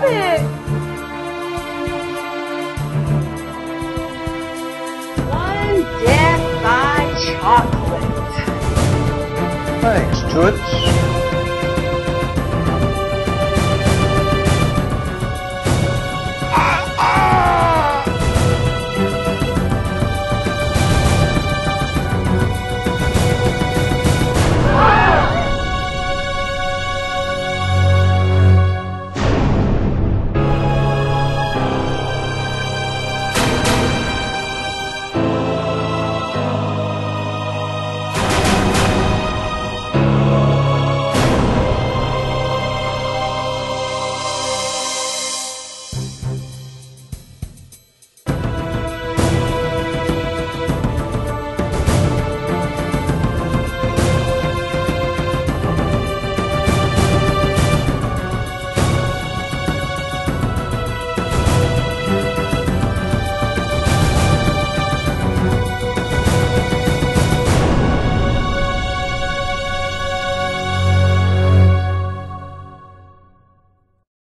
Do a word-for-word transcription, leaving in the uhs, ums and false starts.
love it. One Death by Chocolate. Thanks, Toots.